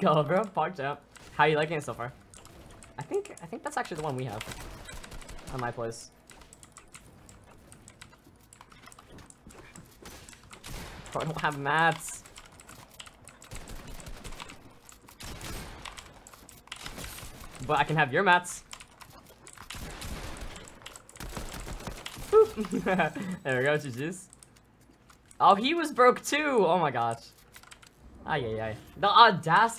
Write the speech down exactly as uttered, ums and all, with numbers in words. go, bro. Parked up. How you liking it so far? I think I think that's actually the one we have on my place. Bro, I don't have mats. But I can have your mats. There we go, G G's. Oh, he was broke too! Oh my gosh. Ay, ay, ay. The audacity.